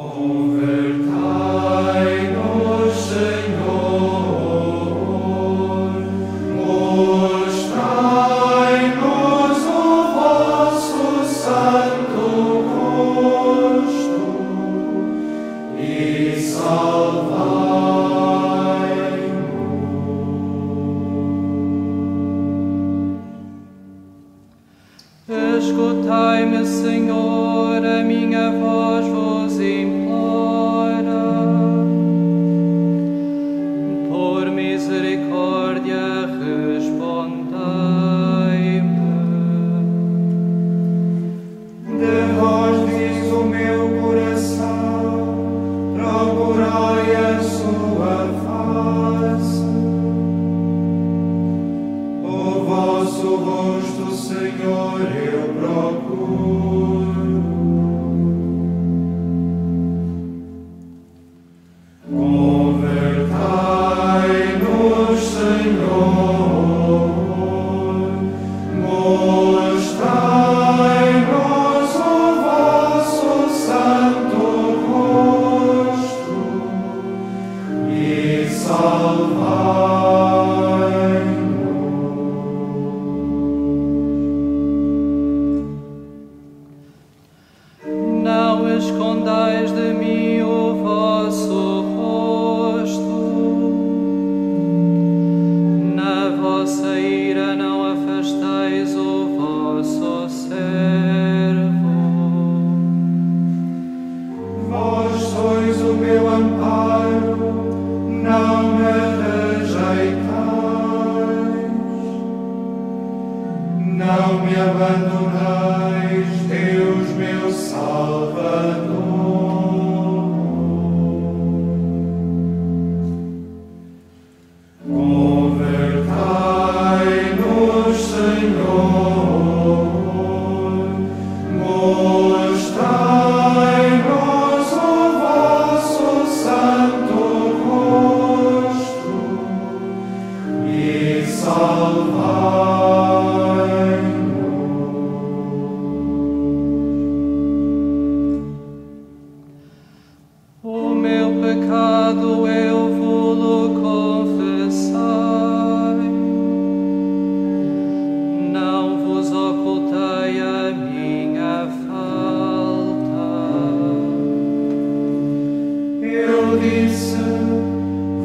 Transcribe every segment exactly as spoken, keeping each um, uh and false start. Convertai-nos, Senhor, mostrai-nos o vosso santo rosto e salvai-nos. Escutai-me, Senhor, a minha voz vos implora. Por misericórdia, respondei-me. De vós diz o meu coração, procurai a sua face. O vosso rosto, Senhor, eu procuro. Não escondais de mim o vosso rosto, na vossa ira não afasteis o vosso servo. Vós sois o meu amparo, não me rejeitais, não me abandonais, Deus meu Salvador. Convertai-nos, Senhor, mostrai-nos o vosso santo rosto e salvai-nos. Pecado eu vou-lo confessar, não vos ocultei a minha falta. Eu disse,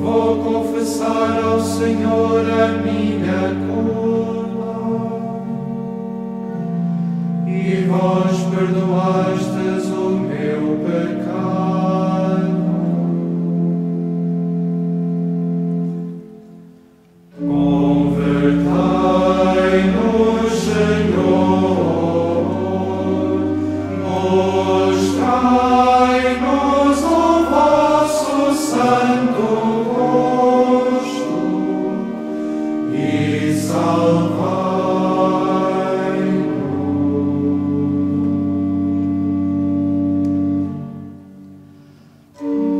vou confessar ao Senhor a minha culpa, e vós perdoastes o meu pecado. Mostrai-nos o vosso santo rosto e salvai-nos.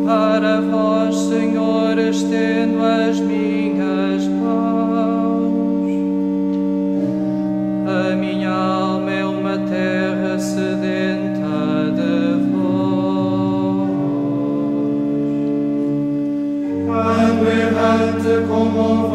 Para vós, Senhor, estendo as minhas mãos, a minha alma é uma terra sedenta. Como